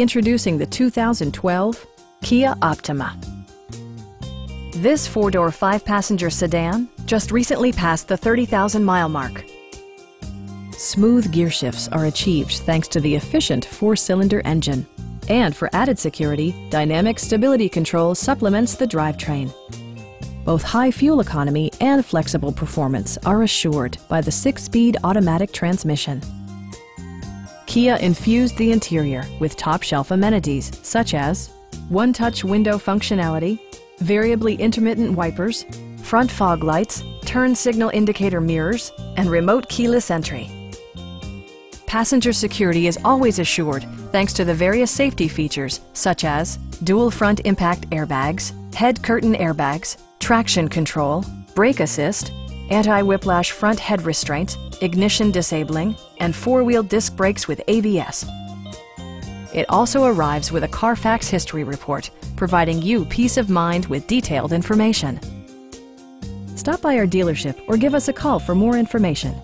Introducing the 2012 Kia Optima. This four-door, five-passenger sedan just recently passed the 30,000-mile mark. Smooth gear shifts are achieved thanks to the efficient four-cylinder engine. And for added security, dynamic stability control supplements the drivetrain. Both high fuel economy and flexible performance are assured by the 6-speed automatic transmission. Kia infused the interior with top-shelf amenities such as one-touch window functionality, variably intermittent wipers, front fog lights, turn signal indicator mirrors, and remote keyless entry. Passenger security is always assured thanks to the various safety features such as dual front impact airbags, head curtain airbags, traction control, brake assist, anti-whiplash front head restraints, ignition disabling, and four-wheel disc brakes with ABS. It also arrives with a Carfax history report, providing you peace of mind with detailed information. Stop by our dealership or give us a call for more information.